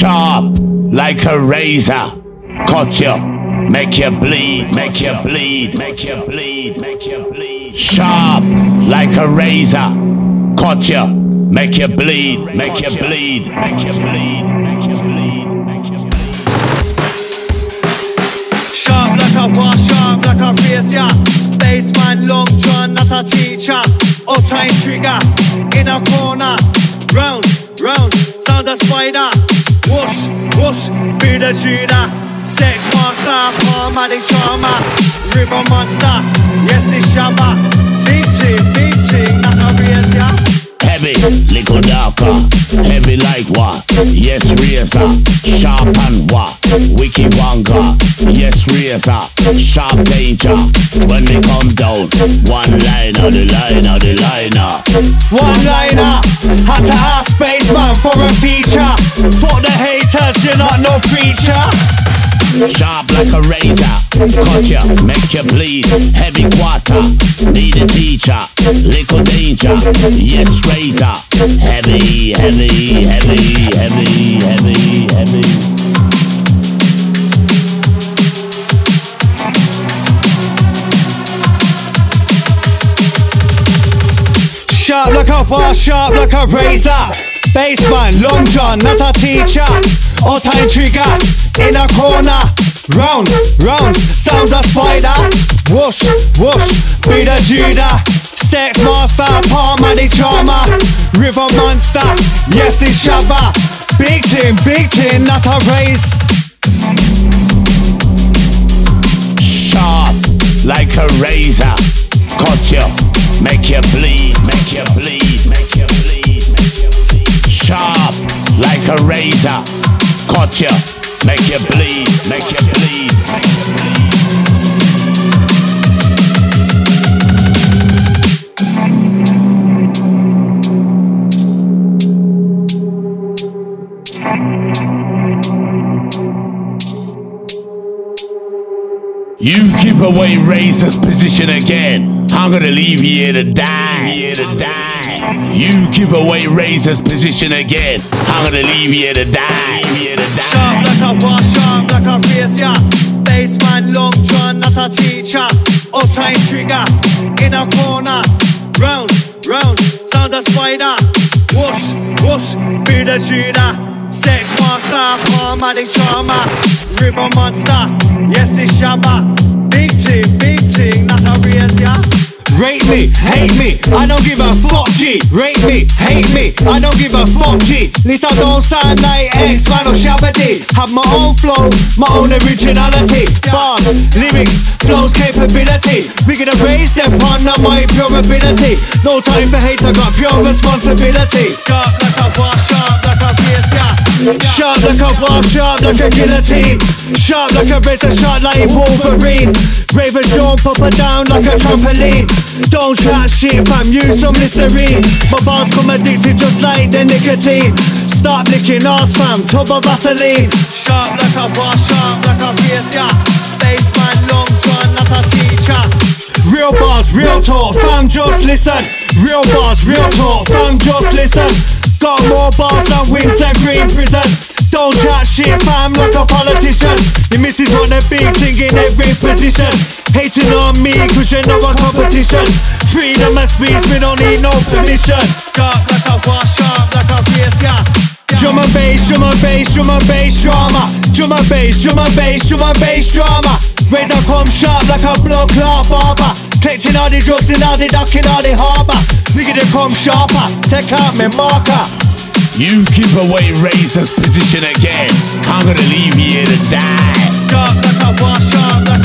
sharp like a razor. Cut you, make you bleed, make you bleed, make you bleed, make you bleed. Sharp like a razor. Cut you, make you bleed, make you bleed, make you bleed, make you bleed, make you bleed. Sharp like a bar, sharp like a razor. Bassman, long john, not a teacher. All time trigger in a corner. Round, round, sound a spider. Whoosh, whoosh, be the Judah. Sex master, paramedic trauma. River monster, yes it's shabba. Beating, beating, that's a razor. Heavy, little darker. Heavy like what? Yes razor, sharp and what? Wiki wonga. Yes razor, sharp danger. When they come down, one liner, the liner, the liner. One liner, had to ask Bassman for a feature. Fuck the haters, you're not no preacher. Sharp like a razor, cut ya, make ya bleed. Heavy quarter, need a teacher. Little danger, yes razor. Heavy, heavy, heavy, heavy, heavy, heavy. Sharp like a bar, sharp like a razor. Bassman, long john, not a teacher. All time trigger, in a corner. Rounds, rounds, sounds a spider. Whoosh, whoosh, be the Judah. Sex master, paramedic trauma. River monster, yes it's shabba. Big team, not a race. Sharp, like a razor. Cut you, make you bleed, make you bleed, make you bleed. Sharp like a razor, cut you, make you bleed, make you bleed, make you bleed. You give away razor's position again. I'm gonna leave you here to die. Here to die. You give away razor's position again. I'm gonna leave you to die. Sharp like a bar, sharp like a razor. Bassman, long john, not a teacher. All time trigger, in a corner. Round, round, sound a spider. Whoosh, whoosh, be the Judah. Sex master, paramedic trauma. River monster, yes it's shabba. Big team, not a razor. Rate me, hate me, I don't give a fuck G. Rate me, hate me, I don't give a fuck G. Least I don't sound like X-Man or Shabba D. Have my own flow, my own originality. Bars, lyrics, flows, capability. We gonna raise them on my pure ability. No time for hate, I got pure responsibility. Sharp like a bar, sharp like a razor. Sharp like a bar, sharp like a guillotine. Sharp like a razor, sharp like Wolverine. Raven Sean, pop her down like a trampoline. Don't try shit fam, use some Listerine. My bars come addicted just like the nicotine. Start licking ass fam, tub of Vaseline. Sharp like a bar, sharp like a razor. Bassman, long john, not a teacher. Real bars, real talk, fam just listen. Real bars, real talk, fam just listen. Got more bars than wings and green prison. Don't chat shit fam like a politician. Your missus want a big thing in every position. Hating on me cause you know I'm competition. Freedom of speech, we don't need no permission. Sharp like a bar, sharp like a razor. Drum and bass, drum and bass, drum and bass drama. Drum and bass, drum and bass, drum and bass drama. Razor come sharp like a blood clot barber. Collecting all the drugs and all the dock and all the harbour. We gonna come sharper, take out my marker. You give away razor's position again. I'm gonna leave you here to die. Sharp like a bar, sharp like